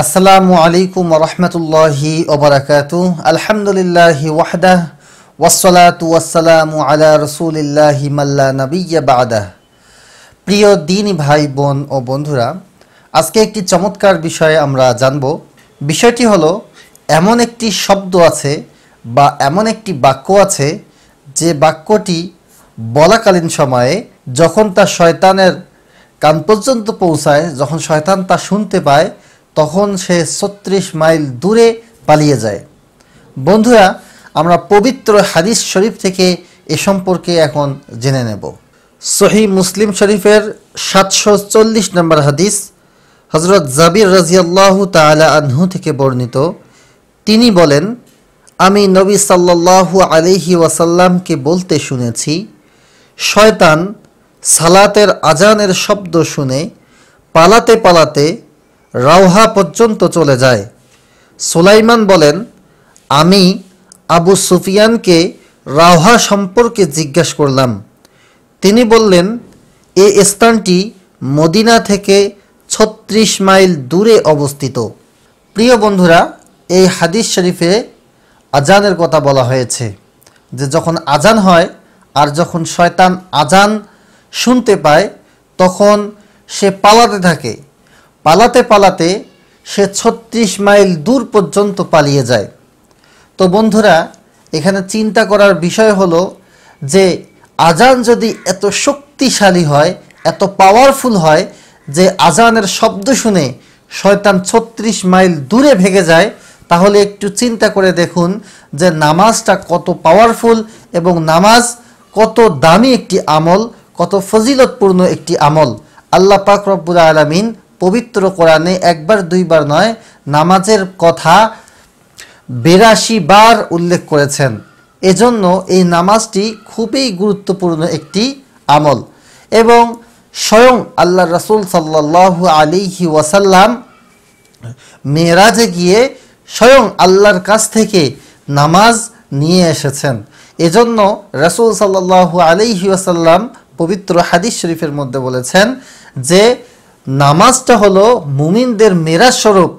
Assalamu alaikum wa rahmatullahi wa barakatuh. Alhamdulillahi wahdah. Wassalatu wassalamu ala rasulillahi malla nabiyya ba'dah. প্রিয় দিনী ভাই বোন ও বন্ধুরা, আজকে একটি চমৎকার বিষয়ে আমরা জানব। বিষয়টি হলো, এমন একটি শব্দ আছে বা এমন একটি বাক্য আছে যে বাক্যটি বলাকালীন সময়ে যখন তা শয়তানের কান পর্যন্ত পৌঁছায়, যখন শয়তান তা শুনতে পায়, তখন সে ৩৬ মাইল দূরে পালিয়ে যায়। বন্ধুরা, আমরা পবিত্র হাদিস শরীফ থেকে এ সম্পর্কে এখন জেনে নেব। সহিহ মুসলিম শরীফের ৭৪০ নম্বর হাদিস, হজরত জাবির রাদিয়াল্লাহু তাআলা আনহু থেকে বর্ণিত। তিনি বলেন, আমি নবী সাল্লাল্লাহু আলাইহি ওয়াসাল্লামকে বলতে শুনেছি, শয়তান সালাতের আজানের শব্দ শুনে পালাতে পালাতে রাওহা পর্যন্ত চলে যায়। সুলাইমান বলেন, আমি আবু সুফিয়ানকে রাওহা সম্পর্কে জিজ্ঞাসা করলাম। তিনি বললেন, এ স্থানটি মদিনা থেকে ৩৬ মাইল দূরে অবস্থিত। প্রিয় বন্ধুরা, এই হাদিস শরীফে আজানের কথা বলা হয়েছে, যে যখন আজান হয় আর যখন শয়তান আজান শুনতে পায় তখন সে পালাতে থাকে। পালাতে পালাতে সে ৩৬ মাইল দূর পর্যন্ত পালিয়ে যায়। তো বন্ধুরা, এখানে চিন্তা করার বিষয় হলো যে আজান যদি এত শক্তিশালী হয়, এত পাওয়ারফুল হয় যে আজানের শব্দ শুনে শয়তান ৩৬ মাইল দূরে ভেগে যায়, তাহলে একটু চিন্তা করে দেখুন যে নামাজটা কত পাওয়ারফুল এবং নামাজ কত দামি একটি আমল, কত ফজিলতপূর্ণ একটি আমল। আল্লাহ পাক রব্বুল আলামিন পবিত্র কোরআনে একবার দুইবার নয়, নামাজের কথা ৮২ বার উল্লেখ করেছেন। এজন্য এই নামাজটি খুবই গুরুত্বপূর্ণ একটি আমল। এবং স্বয়ং আল্লাহ রাসূল সাল্লাল্লাহু আলাইহি ওয়াসাল্লাম মিরাজে গিয়ে স্বয়ং আল্লাহর কাছ থেকে নামাজ নিয়ে এসেছেন। এজন্য রাসূল সাল্লাল্লাহু আলাইহি ওয়াসাল্লাম পবিত্র হাদিস শরীফের মধ্যে বলেছেন যে নামাজটা হলো মুমিনদের মিরাজ স্বরূপ।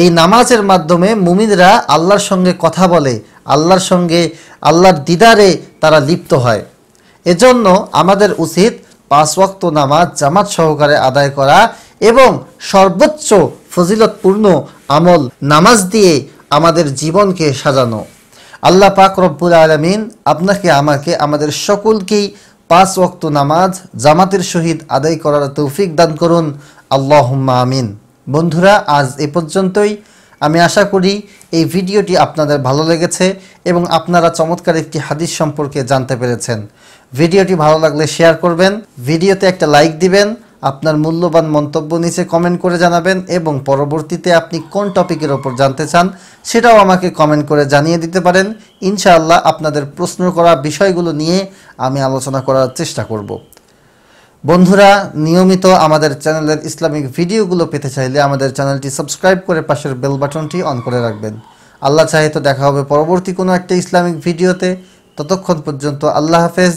এই নামাজের মাধ্যমে মুমিনরা আল্লাহর সঙ্গে কথা বলে, আল্লাহর সঙ্গে, আল্লাহর দিদারে তারা লিপ্ত হয়। এজন্য আমাদের উচিত ৫ ওয়াক্ত নামাজ জামাত সহকারে আদায় করা এবং সর্বোচ্চ ফজিলতপূর্ণ আমল নামাজ দিয়ে আমাদের জীবনকে সাজানো। আল্লাহ পাক রব্বুল আলামিন আপনাকে, আমাকে, আমাদের সকলকেই ৫ ওয়াক্ত নামাজ জামাতের সহিত আদায় করার তৌফিক দান করুন। আল্লাহুম্মা আমিন। বন্ধুরা, আজ এ পর্যন্তই। আমি আশা করি এই ভিডিওটি আপনাদের ভালো লেগেছে এবং আপনারা চমৎকার একটি হাদিস সম্পর্কে জানতে পেরেছেন। ভিডিওটি ভালো লাগলে শেয়ার করবেন, ভিডিওতে একটা লাইক দিবেন, আপনার মূল্যবান মন্তব্য নিচে কমেন্ট করে জানাবেন এবং পরবর্তীতে আপনি কোন টপিকের ওপর জানতে চান সেটাও আমাকে কমেন্ট করে জানিয়ে দিতে পারেন। ইনশাআল্লাহ আপনাদের প্রশ্ন করা বিষয়গুলো নিয়ে আমি আলোচনা করার চেষ্টা করব। বন্ধুরা, নিয়মিত আমাদের চ্যানেলের ইসলামিক ভিডিওগুলো পেতে চাইলে আমাদের চ্যানেলটি সাবস্ক্রাইব করে পাশের বেল বাটনটি অন করে রাখবেন। আল্লাহ চাহে তো দেখা হবে পরবর্তী কোনো একটা ইসলামিক ভিডিওতে। ততক্ষণ পর্যন্ত আল্লাহ হাফেজ।